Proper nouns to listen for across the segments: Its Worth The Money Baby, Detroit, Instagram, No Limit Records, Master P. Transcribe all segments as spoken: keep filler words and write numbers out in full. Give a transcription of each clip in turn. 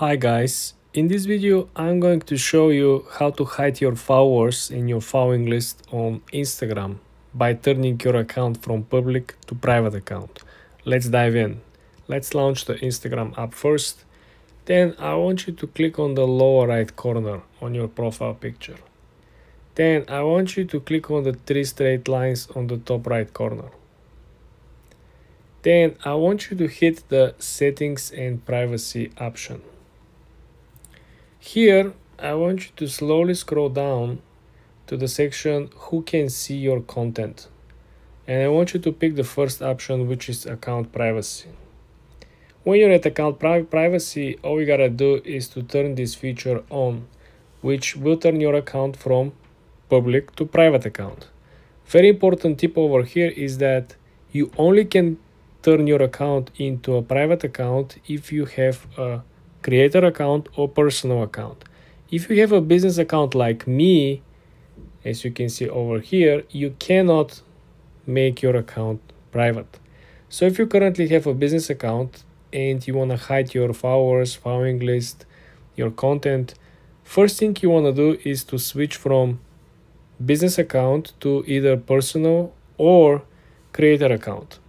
Hi guys, in this video I'm going to show you how to hide your followers in your following list on Instagram by turning your account from public to private account. Let's dive in. Let's launch the Instagram app first. Then I want you to click on the lower right corner on your profile picture. Then I want you to click on the three straight lines on the top right corner. Then I want you to hit the settings and privacy option. Here, I want you to slowly scroll down to the section who can see your content. And I want you to pick the first option, which is account privacy. When you're at account pri privacy, all you gotta do is to turn this feature on, which will turn your account from public to private account. Very important tip over here is that you only can turn your account into a private account if you have a creator account or personal account. If you have a business account like me, as you can see over here, you cannot make your account private. So if you currently have a business account and you want to hide your followers, following list, your content, first thing you want to do is to switch from business account to either personal or creator account.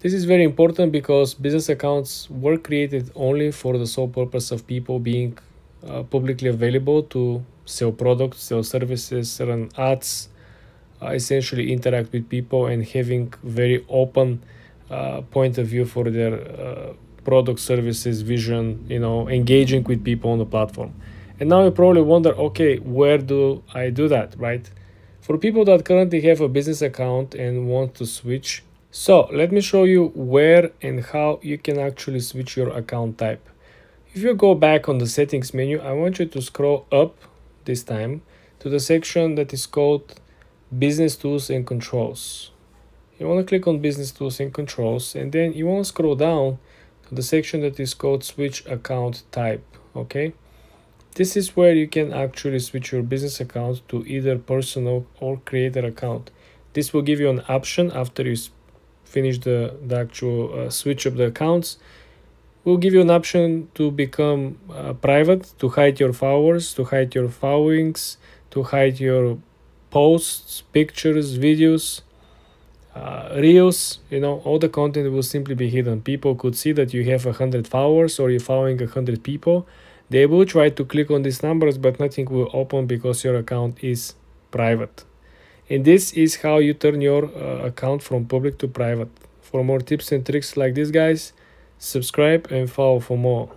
This is very important because business accounts were created only for the sole purpose of people being uh, publicly available to sell products, sell services, run ads, uh, essentially interact with people and having very open uh, point of view for their uh, product, services, vision, you know, engaging with people on the platform. And now you probably wonder, okay, where do I do that, right? For people that currently have a business account and want to switch, so let me show you where and how you can actually switch your account type. If you go back on the settings menu, I want you to scroll up this time to the section that is called business tools and controls. You want to click on business tools and controls, and then you want to scroll down to the section that is called switch account type. Okay, this is where you can actually switch your business account to either personal or creator account. This will give you an option after you finish the, the actual uh, switch of the accounts. We'll give you an option to become uh, private, to hide your followers, to hide your followings, to hide your posts, pictures, videos, uh, reels, you know, all the content will simply be hidden. People could see that you have one hundred followers or you're following one hundred people. They will try to click on these numbers, but nothing will open because your account is private. And this is how you turn your uh, account from public to private. For more tips and tricks like this, guys, subscribe and follow for more.